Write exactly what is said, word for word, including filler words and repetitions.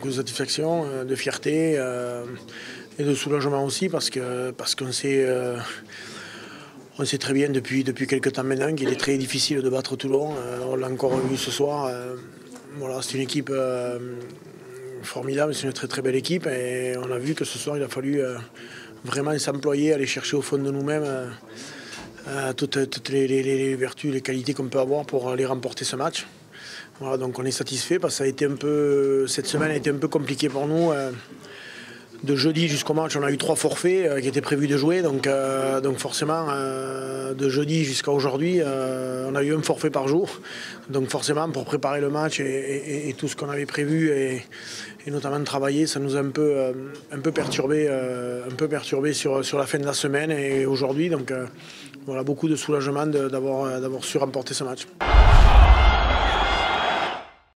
beaucoup de satisfaction, de fierté euh, et de soulagement aussi parce que parce qu'on sait, euh, on sait très bien depuis, depuis quelques temps maintenant qu'il est très difficile de battre Toulon. Euh, on l'a encore vu ce soir. Euh, voilà, c'est une équipe euh, formidable, c'est une très très belle équipe et on a vu que ce soir il a fallu euh, vraiment s'employer, aller chercher au fond de nous-mêmes euh, euh, toutes, toutes les, les, les vertus, les qualités qu'on peut avoir pour aller remporter ce match. Voilà, donc on est satisfait parce que ça a été un peu, cette semaine a été un peu compliquée pour nous. De jeudi jusqu'au match, on a eu trois forfaits qui étaient prévus de jouer. Donc, euh, donc forcément, euh, de jeudi jusqu'à aujourd'hui, euh, on a eu un forfait par jour. Donc forcément, pour préparer le match et, et, et tout ce qu'on avait prévu, et, et notamment travailler, ça nous a un peu, euh, un peu perturbé, euh, un peu perturbé sur, sur la fin de la semaine et aujourd'hui. Donc euh, voilà, beaucoup de soulagement d'avoir, d'avoir su remporter ce match.